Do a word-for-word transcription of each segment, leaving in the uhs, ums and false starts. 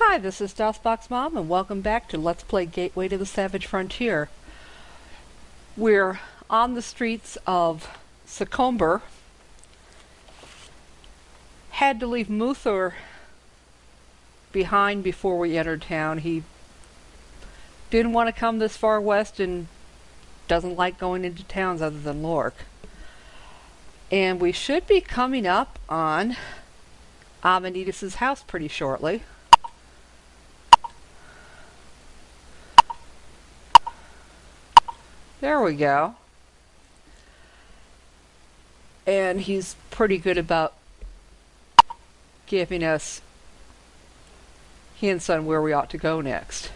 Hi, this is DOSBox Mom, and welcome back to Let's Play Gateway to the Savage Frontier. We're on the streets of Secomber. Had to leave Muthur behind before we entered town. He didn't want to come this far west and doesn't like going into towns other than Lork. And we should be coming up on Amanitas' house pretty shortly. There we go. And he's pretty good about giving us hints on where we ought to go next.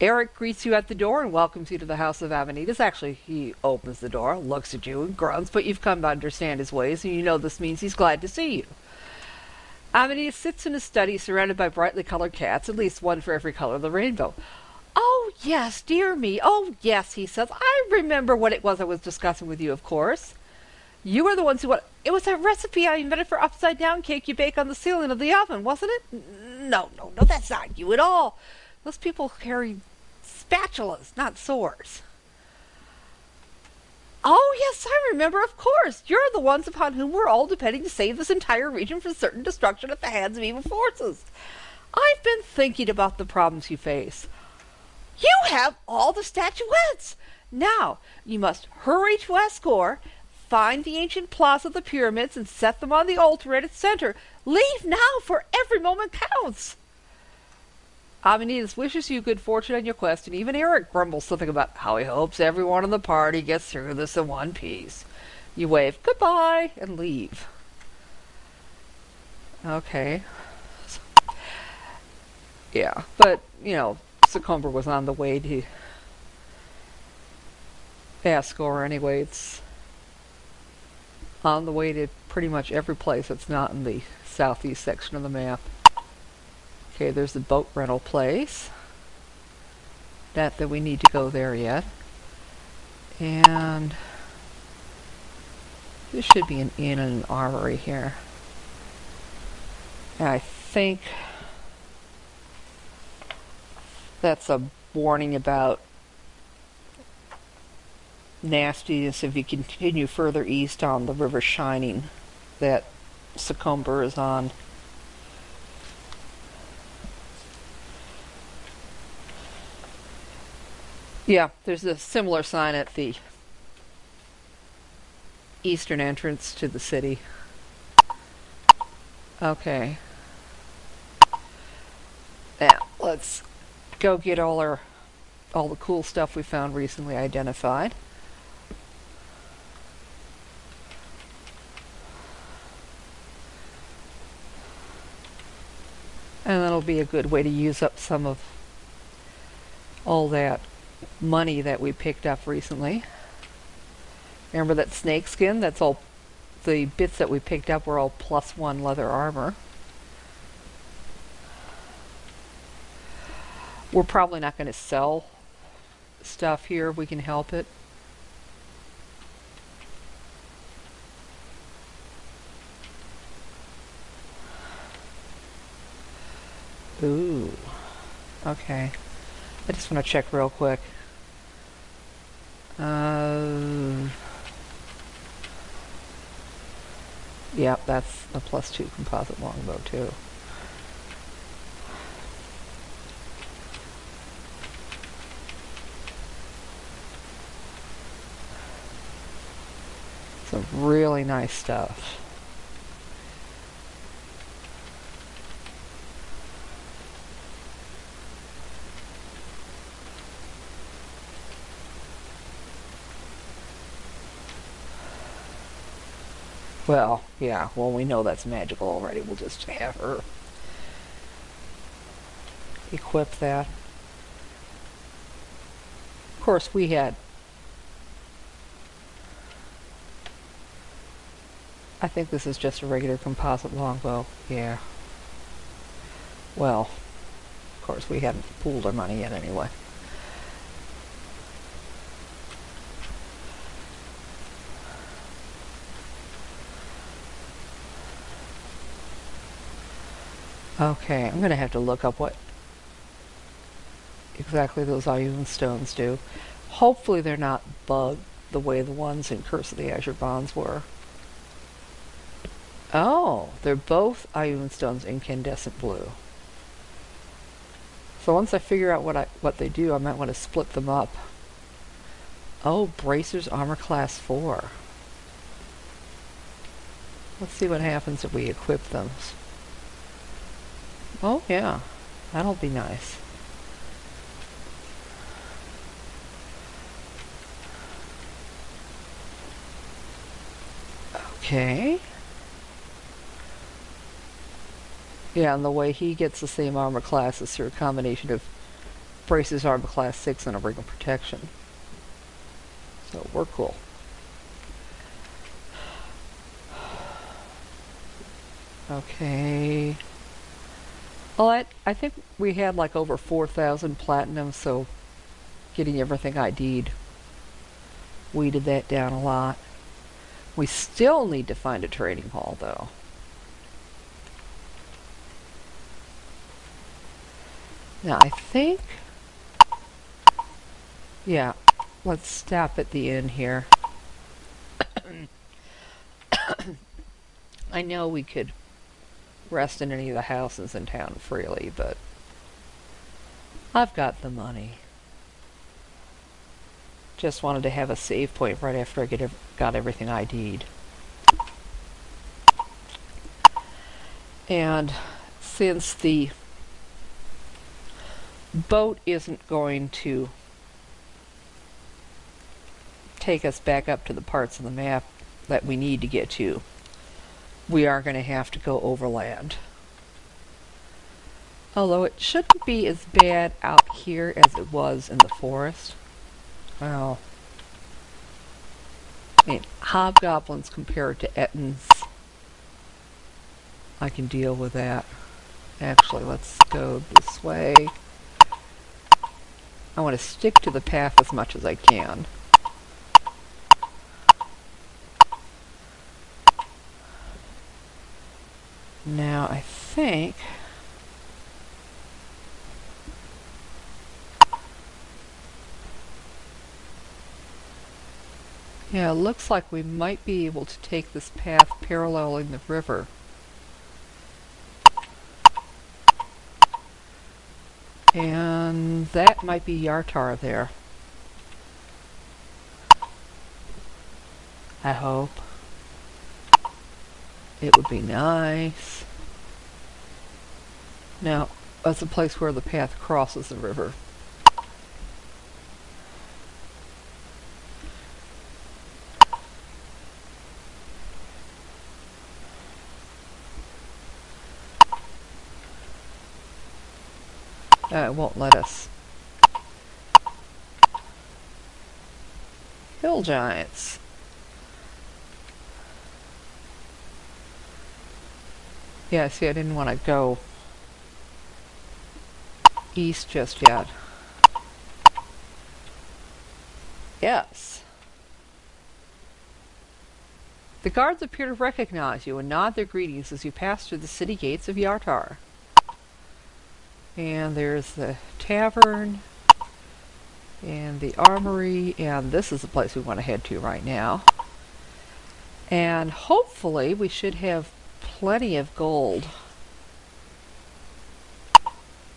Eric greets you at the door and welcomes you to the house of Amanitas. Actually, he opens the door, looks at you, and grunts, but you've come to understand his ways, and you know this means he's glad to see you. Amanitas sits in his study, surrounded by brightly colored cats, at least one for every color of the rainbow. "Oh, yes, dear me. Oh, yes," he says. "I remember what it was I was discussing with you, of course. You were the ones who want... It was that recipe I invented for upside-down cake you bake on the ceiling of the oven, wasn't it? No, no, no, that's not you at all. Those people carry... spatulas, not swords." "Oh, yes, I remember, of course. You're the ones upon whom we're all depending to save this entire region from certain destruction at the hands of evil forces. I've been thinking about the problems you face. You have all the statuettes. Now, you must hurry to Ascore, find the ancient plaza of the pyramids, and set them on the altar at its center. Leave now, for every moment counts." Amanitas wishes you good fortune on your quest, and even Eric grumbles something about how he hopes everyone in the party gets through this in one piece. You wave goodbye and leave. Okay. Yeah, but, you know, Secomber was on the way to Ascore anyway. It's on the way to pretty much every place that's not in the southeast section of the map. Okay, there's the boat rental place. Not that we need to go there yet. And there should be an inn and an armory here. And I think that's a warning about nastiness if you continue further east on the River Shining that Secomber is on. Yeah, there's a similar sign at the eastern entrance to the city. Okay. Now, let's go get all our all the cool stuff we found recently identified. And that'll be a good way to use up some of all that money that we picked up recently. Remember that snake skin? That's all the bits that we picked up were all plus one leather armor. We're probably not going to sell stuff here if we can help it. Ooh. Okay. I just want to check real quick. Uh, yeah, that's a plus two composite longbow too. Some really nice stuff. Well, yeah, well, we know that's magical already. We'll just have her equip that. Of course, we had... I think this is just a regular composite longbow. Yeah. Well, of course, we haven't pooled our money yet anyway. Okay, I'm going to have to look up what exactly those Ioun Stones do. Hopefully they're not bugged the way the ones in Curse of the Azure Bonds were. Oh, they're both Ioun Stones incandescent blue. So once I figure out what I what they do, I might want to split them up. Oh, Bracers Armor Class four. Let's see what happens if we equip them. Oh yeah, that'll be nice. Okay. Yeah, and the way he gets the same armor class is through a combination of Braces Armor Class six and a ring of protection. So we're cool. Okay. Well, I, I think we had like over four thousand platinum, so getting everything I D'd weeded that down a lot. We still need to find a trading hall, though. Now, I think, yeah, let's stop at the end here. I know we could rest in any of the houses in town freely, but I've got the money. Just wanted to have a save point right after I get ev got everything I D'd. And since the boat isn't going to take us back up to the parts of the map that we need to get to, we are going to have to go overland. Although it shouldn't be as bad out here as it was in the forest. Well, I mean, hobgoblins compared to ettins, I can deal with that. Actually, let's go this way. I want to stick to the path as much as I can. Now, I think yeah, it looks like we might be able to take this path paralleling the river. And that might be Yartar there. I hope. It would be nice. Now, that's the place where the path crosses the river. Uh, it won't let us. Hill giants. Yeah, see, I didn't want to go east just yet. Yes. The guards appear to recognize you and nod their greetings as you pass through the city gates of Yartar. And there's the tavern, and the armory, and this is the place we want to head to right now. And hopefully we should have plenty of gold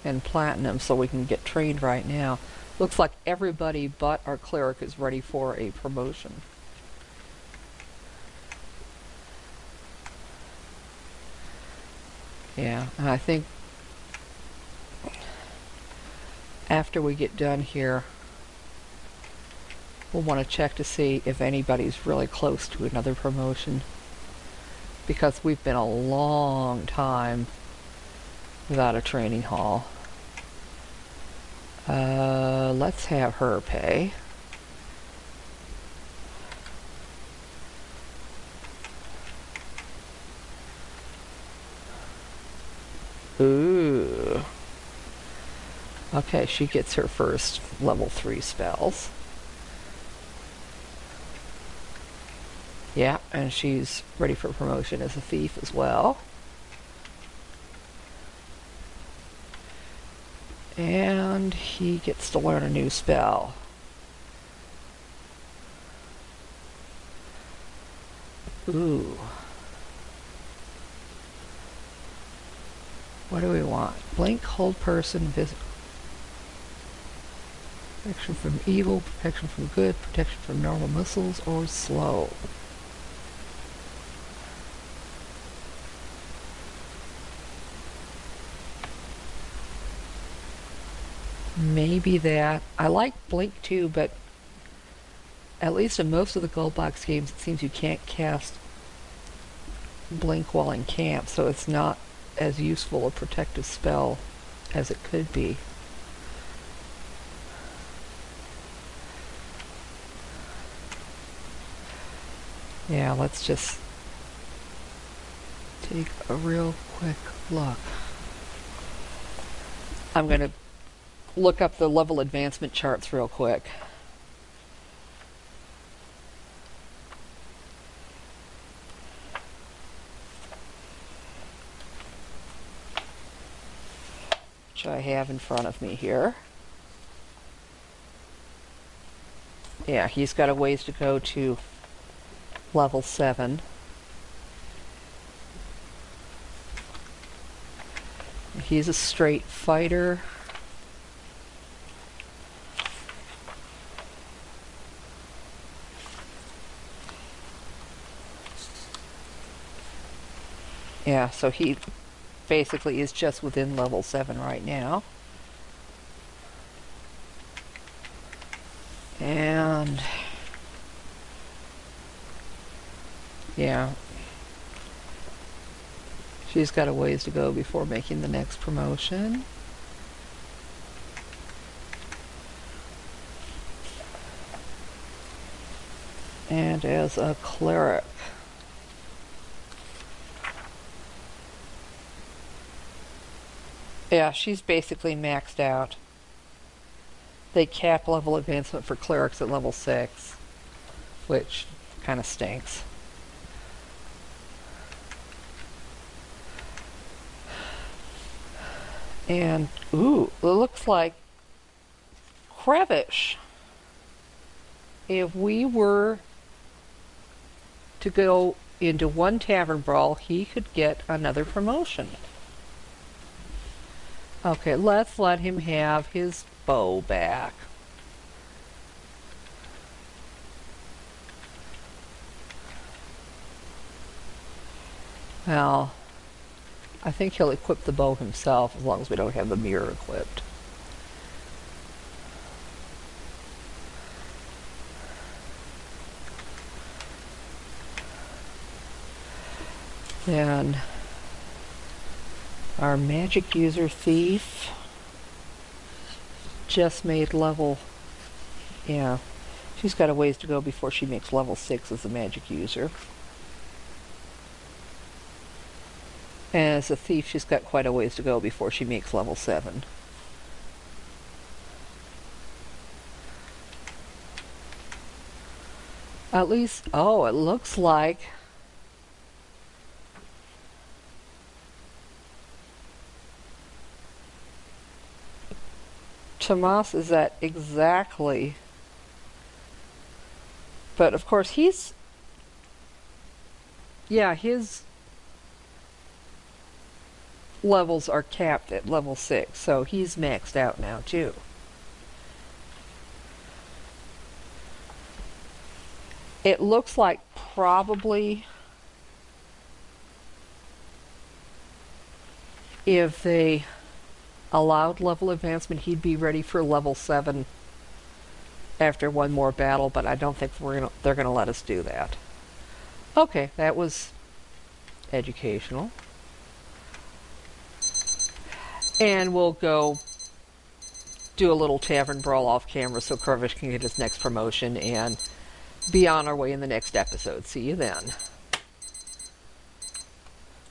and platinum so we can get trained right now. Looks like everybody but our cleric is ready for a promotion. Yeah, and I think after we get done here, we'll want to check to see if anybody's really close to another promotion, because we've been a long time without a training hall. Uh, let's have her pay. Ooh. Okay, she gets her first level three spells. Yeah, and she's ready for promotion as a thief as well. And he gets to learn a new spell. Ooh. What do we want? Blink, hold person, visit. Protection from evil, protection from good, protection from normal missiles, or slow. Maybe that. I like Blink too, but at least in most of the Gold Box games, it seems you can't cast Blink while in camp, so it's not as useful a protective spell as it could be. Yeah, let's just take a real quick look. I'm going to look up the level advancement charts real quick. Which I have in front of me here. Yeah, he's got a ways to go to level seven. He's a straight fighter. Yeah, so he basically is just within level seven right now. And yeah, she's got a ways to go before making the next promotion. And as a cleric, yeah, she's basically maxed out. They cap level advancement for clerics at level six, which kind of stinks. And, ooh, it looks like Krevish. If we were to go into one tavern brawl, he could get another promotion. Okay, let's let him have his bow back. Well, I think he'll equip the bow himself as long as we don't have the mirror equipped. Then our magic user thief just made level, yeah, she's got a ways to go before she makes level six as a magic user. And as a thief, she's got quite a ways to go before she makes level seven. At least, oh, it looks like Tomas is at exactly, but of course he's, yeah, his levels are capped at level six, so he's maxed out now too. It looks like probably if they allowed level advancement, he'd be ready for level seven after one more battle, but I don't think we're gonna, they're gonna let us do that. Okay, that was educational. And we'll go do a little tavern brawl off camera so Krevish can get his next promotion and be on our way in the next episode. See you then.